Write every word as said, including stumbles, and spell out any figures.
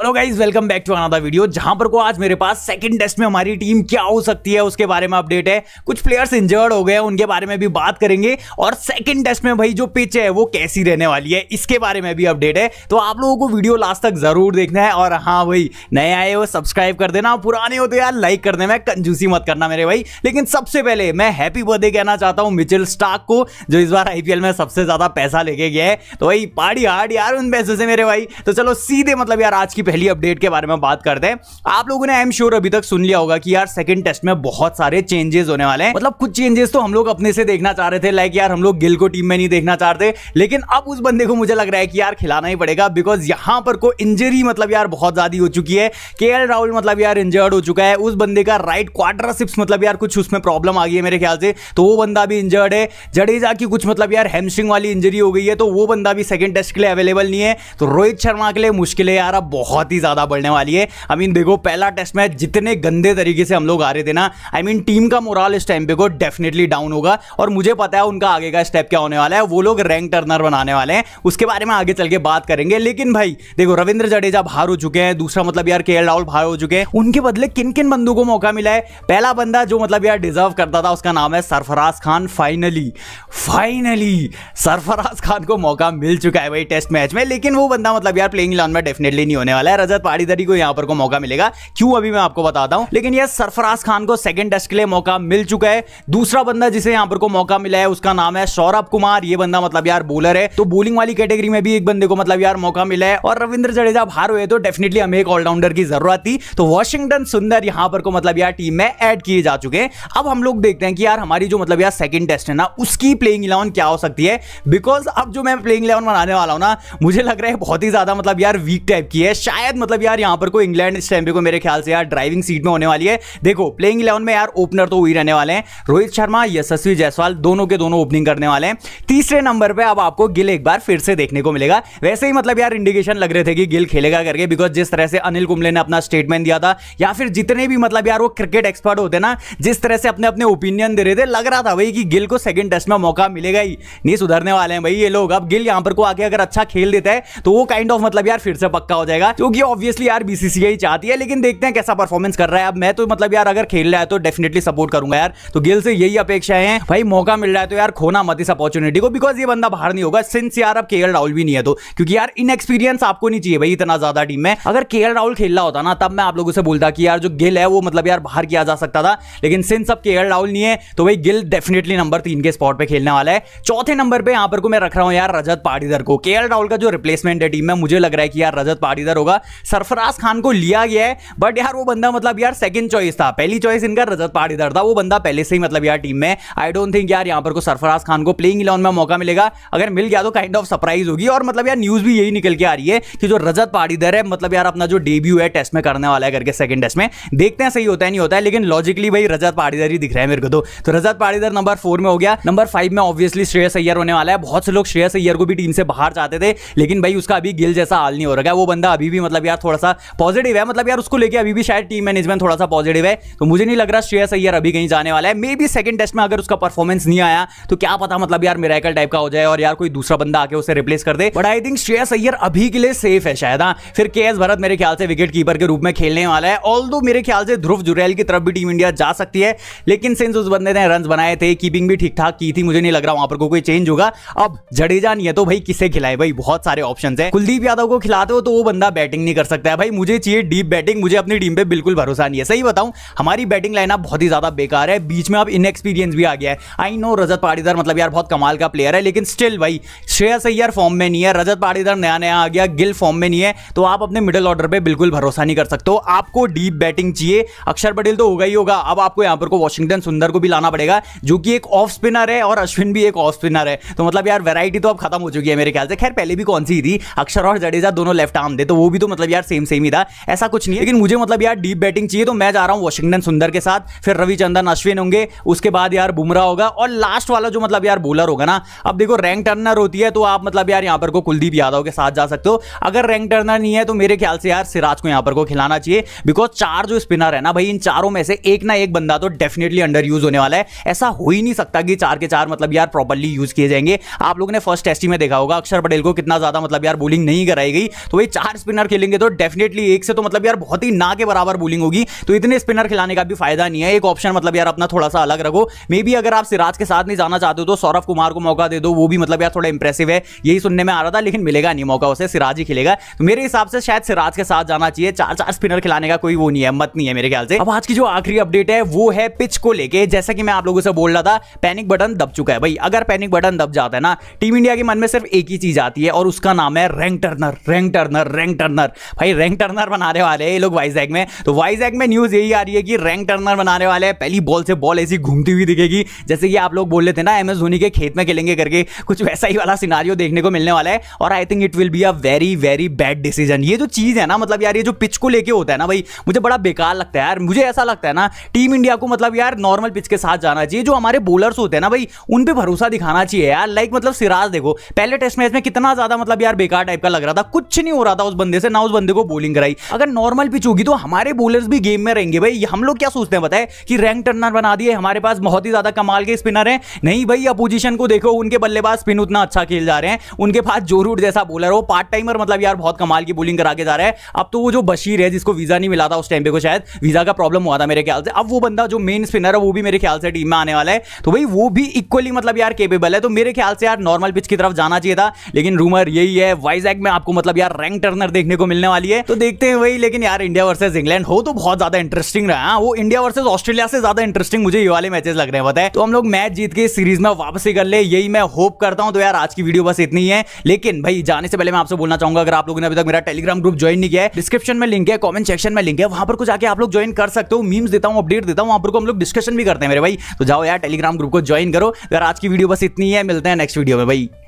Hello guys welcome back to another video, जहां पर को आज मेरे पास सेकंड टेस्ट में हमारी टीम क्या हो सकती है उसके बारे में अपडेट है। कुछ प्लेयर्स इंजर्ड हो गए हैं, उनके बारे में भी बात करेंगे और सेकंड टेस्ट में भाई जो पिच है वो कैसी रहने वाली है इसके बारे में भी अपडेट है। तो आप लोगों को वीडियो लास्ट तक जरूर देखना है और हाँ भाई नए आए हो सब्सक्राइब कर देना, पुराने हो तो यार लाइक कर देना, कंजूसी मत करना मेरे भाई। लेकिन सबसे पहले मैं हैप्पी बर्थडे कहना चाहता हूँ मिचेल स्टार्क को, जो इस बार आईपीएल में सबसे ज्यादा पैसा लेके गया है। तो भाई पार्टी हार्ड यार उन पैसे से मेरे भाई। तो चलो सीधे मतलब यार आज की पहली अपडेट के बारे में बात करते हैं। आप लोगों ने आई एम श्योर अभी तक सुन लिया होगा कि यार सेकंड टेस्ट में बहुत सारे चेंजेस होने वाले हैं। मतलब कुछ चेंजेस तो हम लोग अपने से देखना चाह रहे थे, लाइक यार हम लोग गिल को टीम में नहीं देखना चाहते, लेकिन अब उस बंदे को मुझे लग रहा है कि यार खिलाना ही पड़ेगा, बिकॉज यहाँ पर को इंजरी मतलब यार बहुत ज्यादा हो चुकी है। केएल राहुल मतलब यार इंजर्ड हो चुका है, उस बंदे का राइट क्वाड्रिसेप्स मतलब यार कुछ उसमें प्रॉब्लम आ गई है मेरे ख्याल से, तो वो बंदा भी इंजर्ड है। जडेजा की कुछ मतलब यार हैमस्ट्रिंग वाली इंजरी हो गई है, तो वो बंदा भी सेकंड टेस्ट के लिए अवेलेबल नहीं है। तो रोहित शर्मा के लिए मुश्किलें यार अब बहुत ही ज्यादा बढ़ने वाली है। आई मीन देखो पहला टेस्ट मैच जितने गंदे तरीके से हम लोग हारे थे ना, आई मीन टीम का मोरल इस टाइम पे को डेफिनेटली डाउन होगा और मुझे पता है उनका आगे का स्टेप क्या होने वाला है। वो लोग रैंक टर्नर बनाने वाले हैं, उसके बारे में आगे चल के बात करेंगे। लेकिन भाई देखो रविंद्र जडेजा बाहर हो चुके हैं, दूसरा मतलब यार केएल राहुल बाहर हो चुके हैं। उनके बदले किन किन बंदों को मौका मिला है? पहला बंदा जो मतलब यार डिजर्व करता था उसका नाम है सरफराज खान। फाइनली फाइनली सरफराज खान को मौका मिल चुका है भाई टेस्ट मैच में, लेकिन वो बंदा मतलब यार प्लेइंग इलेवन में डेफिनेटली नहीं होने वाला है। रजत पाटीदार को यहां पर को मौका मिलेगा, क्यों अभी मैं आपको बताता हूं। लेकिन यह सरफराज खान को सेकंड टेस्ट के लिए मौका मिल चुका है। दूसरा बंदा जिसे यहां पर को मौका मिला है उसका नाम है सौरभ कुमार। यह बंदा मतलब यार बॉलर है, तो बॉलिंग वाली कैटेगरी में भी एक बंदे को मतलब यार मौका मिला है। और रविंद्र जडेजा बाहर हुए तो डेफिनेटली हमें एक ऑलराउंडर की जरूरत थी, तो वॉशिंगटन सुंदर यहां पर को मतलब यार टीम में ऐड किए जा चुके हैं। अब हम लोग देखते हैं कि यार हमारी जो मतलब यार सेकंड टेस्ट है ना उसकी प्लेइंग इलेवन क्या हो सकती है, बिकॉज अब जो मैं प्लेइंग इलेवन बनाने वाला हूं ना मुझे लग रहा है बहुत ही ज्यादा मतलब यार वीक टाइप की है। शायद मतलब यार यहाँ पर को इंग्लैंड इस टाइम पे को मेरे ख्याल से यार ड्राइविंग सीट में होने वाली है। देखो प्लेइंग इलेवन में यार ओपनर तो वही रहने वाले हैं, रोहित शर्मा यशस्वी जायसवाल दोनों के दोनों ओपनिंग करने वाले हैं। तीसरे नंबर पे अब आपको गिल एक बार फिर से देखने को मिलेगा। वैसे ही मतलब यार इंडिकेशन लग रहे थे कि गिल खेलेगा करके, बिकॉज जिस तरह से अनिल कुंबले ने अपना स्टेटमेंट दिया था या फिर जितने भी मतलब यार वो क्रिकेट एक्सपर्ट होते ना जिस तरह से अपने अपने ओपिनियन दे रहे थे, लग रहा था भाई कि गिल को सेकंड टेस्ट में मौका मिलेगा ही नहीं, सुधरने वाले हैं भाई ये लोग। अब गिल यहाँ पर को आके अगर अच्छा खेल देता है तो वो काइंड ऑफ मतलब यार फिर से पक्का हो जाएगा, क्योंकि ऑब्वियसली यार बीसीसीआई चाहती है। लेकिन देखते हैं कैसा परफॉर्मेंस कर रहा है। अब मैं तो मतलब यार अगर खेल रहा है तो डेफिनेटली सपोर्ट करूंगा यार, तो गिल से यही अपेक्षाएं हैं भाई। मौका मिल रहा है तो यार खोना मत इस अपॉर्चुनिटी को, बिकॉज ये बंदा बाहर नहीं होगा सिंस यार अब केएल राहुल भी नहीं है, तो क्योंकि यार इनएक्सपीरियंस आपको नहीं चाहिए भाई इतना ज्यादा टीम में। अगर केएल राहुल खेल रहा होता ना तब मैं आप लोगों से बोलता कि यार जो गिल है वो मतलब यार बाहर किया जा सकता था, लेकिन सिंस अब केएल राहुल नहीं है तो भाई गिल डेफिनेटली नंबर तीन के स्पॉट पर खेलने वाला है। चौथे नंबर पर यहां पर को मैं रख रहा हूं यार रजत पाटीदार को। केएल राहुल का जो रिप्लेसमेंट है टीम में मुझे लग रहा है कि यार रजत पाटीदार होगा। सरफराज खान को लिया गया है, बट यार वो बंदा मतलब यार सेकंड चॉइस था, पहली चॉइस इनका रजत पाटीदार था, वो बंदा पहले से ही मतलब यार टीम में। आई डोंट थिंक यार यहाँ पर को सरफराज खान को प्लेइंग इलेवन में मौका मिलेगा, अगर मिल गया तो काइंड ऑफ सरप्राइज होगी। और मतलब यार न्यूज भी यही निकल के आ रही है कि जो रजत पाटीदार है मतलब यार अपना जो डेब्यू है टेस्ट में करने वाला है करके सेकंड टेस्ट में, देखते हैं सही होता है नहीं होता है, लेकिन लॉजिकली भाई रजत पाटीदार ही दिख रहा है मेरे को। तो रजत पाटीदार नंबर फोर में हो गया। नंबर फाइव में ऑब्वियसली श्रेयस अय्यर होने वाला है। बहुत से लोग श्रेयस अय्यर को भी टीम से बाहर चाहते थे, लेकिन भाई उसका अभी गिल जैसा हाल नहीं हो रहा है, वो बंदा अभी भी मतलब यार थोड़ा सा पॉजिटिव है, मतलब यार उसको लेके अभी भी शायद टीम मैनेजमेंट थोड़ा सा पॉजिटिव है, तो मुझे नहीं लग रहा श्रेयस अय्यर अभी कहीं जाने वाला है। मे बी सेकंड टेस्ट में अगर उसका परफॉर्मेंस नहीं आया तो क्या पता मतलब यार मिरेकल टाइप का हो जाए और यार कोई दूसरा बंदा आके उसे रिप्लेस कर दे, but I think Shreyas Iyer अभी के लिए सेफ है शायद। हाँ फिर केएस भरत मेरे ख्याल से विकेट कीपर के रूप में खेलने वाला है, ऑल्दो मेरे ख्याल से ध्रुव जुरेल की तरफ भी टीम इंडिया जा सकती है, लेकिन सिंस उस बंदे ने रन बनाए थे, कीपिंग भी ठीक ठाक की थी, मुझे नहीं लग रहा वहां पर कोई चेंज होगा। अब जडेजा नहीं है तो भाई किसे खिलाए भाई, बहुत सारे ऑप्शन है। कुलदीप यादव को खिलाते हो तो वो बंदा बैटिंग नहीं कर सकता है भाई, मुझे चाहिए डीप बैटिंग, मुझे अपनी टीम पे बिल्कुल भरोसा नहीं है। सही बताऊं हमारी बैटिंग लाइनअप बहुत ही ज्यादा बेकार है, बीच में अब इनएक्सपीरियंस भी आ गया है। आई नो रजत पाटीदार मतलब यार बहुत कमाल का प्लेयर है, लेकिन स्टिल भाई श्रेयस अय्यर फॉर्म में नहीं है, रजत पाटीदार नया नया आ गया, गिल फॉर्म में नहीं है, तो आप अपने मिडिल ऑर्डर पर बिल्कुल भरोसा नहीं कर सकते, आपको डीप बैटिंग चाहिए। अक्षर पटेल तो होगा ही होगा, अब आपको यहां पर को वॉशिंगटन सुंदर को भी लाना पड़ेगा जो कि एक ऑफ स्पिनर है, और अश्विन भी एक ऑफ स्पिनर है, तो मतलब यार वैरायटी तो अब खत्म हो चुकी है मेरे ख्याल से। खैर पहले भी कौन सी थी, अक्षर और जडेजा दोनों लेफ्ट आर्म दे, तो वो भी तो मतलब यार सेम सेम ही था, ऐसा कुछ नहीं। लेकिन मुझे मतलब यार डीप बैटिंग चाहिए, तो मैं जा रहा हूं वॉशिंगटन सुंदर के साथ, फिर रविचंद्रन अश्विन होंगे, उसके बाद यार बुमराह होगा, और लास्ट वाला जो मतलब यार बॉलर होगा ना, अब देखो रैंक टर्नर होती है तो आप मतलब यार यहां पर को कुलदीप यादव के साथ जा सकते हो, अगर रैंक टर्नर नहीं है तो मेरे ख्याल से यार सिराज को यहां पर को खिलाना चाहिए, बिकॉज चार जो स्पिनर है ना भाई इन चारों में से एक ना एक बंदा तो डेफिनेटली अंडर यूज होने वाला है। ऐसा हो ही नहीं सकता कि चार के चार मतलब यार प्रॉपरली यूज किए जाएंगे। आप लोगों ने फर्स्ट टेस्ट में देखा होगा अक्षर पटेल को कितना ज्यादा मतलब यार बॉलिंग नहीं कराई गई, तो भाई चार स्पिनर खेलेंगे तो डेफिनेटली एक से तो मतलब यार बहुत ही ना के बराबर बोलिंग होगी, तो इतने स्पिनर खिलाने का भी फायदा नहीं है। एक ऑप्शन मतलब यार अपना थोड़ा सा अलग रखो। मे बी अगर आप सिराज के साथ नहीं जाना चाहते हो तो सौरभ कुमार को मौका दे दो, वो भी मतलब यार थोड़ा इंप्रेसिव है, यही सुनने में आ रहा था, लेकिन मिलेगा नहीं मौका, उसे सिराज ही खेलेगा। तो मेरे हिसाब से शायद सिराज के साथ जाना चाहिए, चार चार स्पिनर खिलाने का कोई वो नहीं है, मत नहीं है मेरे ख्याल से। अब आज की जो आखिरी अपडेट है वो है पिच को लेके। जैसा कि मैं आप लोगों से बोल रहा था, पैनिक बटन दब चुका है भाई। अगर पैनिक बटन दब जाता है ना, टीम इंडिया के मन में सिर्फ एक ही चीज आती है और उसका नाम है rank turner. Rank turner rank turner भाई, रैंक टर्नर बनाने वाले हैं ये लोग वाइजैग में। तो वाइजैग में न्यूज यही आ रही है कि रैंक टर्नर बनाने वाले हैं। पहली बॉल से बॉल ऐसी घूमती हुई दिखेगी, जैसे कि आप लोग बोल रहे थे ना एम एस धोनी के खेत में खेलेंगे करके, कुछ वैसा ही वाला सिनारियो देखने को मिलने वाला है। और I think it will be a very very bad decision. ये जो चीज है ना, मतलब यार ये जो पिच को लेके होता है ना भाई, मुझे बड़ा बेकार लगता है यार। मुझे ऐसा लगता है ना टीम इंडिया को मतलब यार नॉर्मल पिच के साथ जाना चाहिए। जो हमारे बॉलर्स होते हैं ना भाई, उन पे भरोसा दिखाना चाहिए यार। लाइक मतलब सिराज देखो, पहले टेस्ट मैच में कितना ज्यादा मतलब यार बेकार टाइप का लग रहा था, कुछ नहीं हो रहा था उस बंदे से, ना उस बंदे को बॉलिंग कराई। अगर नॉर्मल पिच होगी तो हमारे बॉलर्स भी गेम में रहेंगे भाई। हम लोग क्या सोचते हैं बताएं कि रैंक टर्नर बना दिए, हमारे पास बहुत ही ज्यादा कमाल के स्पिनर हैं। नहीं भाई, अपोजिशन को देखो, उनके बल्लेबाज स्पिन उतना अच्छा खेल जा रहे हैं, उनके पास जो रूट जैसा बॉलर हो, पार्ट टाइमर मतलब यार बहुत कमाल की बॉलिंग करा के जा रहा है। अब तो वो जो बशीर है, जिसको वीजा नहीं मिला था उस टाइम पे, को शायद वीजा का प्रॉब्लम हुआ था मेरे ख्याल से, अब वो बंदा जो मेन स्पिनर है वो भी मेरे ख्याल से टीम में आने वाला है। तो भाई वो भी इक्वली मतलब यार केपेबल है। तो मेरे ख्याल से यार नॉर्मल पिच की तरफ जाना चाहिए था, लेकिन रूमर यही है वाइजैग में आपको मतलब यार रैंक टर्नर देखने को मिलने वाली है। तो देखते हैं वही। लेकिन यार इंडिया वर्सेस इंग्लैंड हो तो बहुत ज्यादा इंटरेस्टिंग रहा। वो इंडिया वर्सेस ऑस्ट्रेलिया से ज्यादा इंटरेस्टिंग मुझे ये वाले मैचेस लग रहे हैं, पता है। तो हम लोग मैच जीत के सीरीज में वापसी कर ले, यही मैं होप करता हूं। तो यार आज की वीडियो बस इतनी है, लेकिन भाई जाने से पहले मैं आपसे बोलना चाहूंगा, अगर आप लोगों ने अभी तक मेरा टेलीग्राम ग्रुप ज्वाइन नहीं किया है, डिस्क्रिप्शन में लिंक है, कमेंट सेक्शन में लिंक है, वहां पर कुछ जाके आप लोग ज्वाइन कर सकते हो। मीम्स देता हूं, अपडेट देता हूं, वहां पर हम लोग डिस्कशन भी करते हैं मेरे भाई। तो जाओ यार टेलीग्राम ग्रुप को ज्वाइन करो। यार आज की वीडियो बस इतनी है, मिलते हैं नेक्स्ट वीडियो में भाई।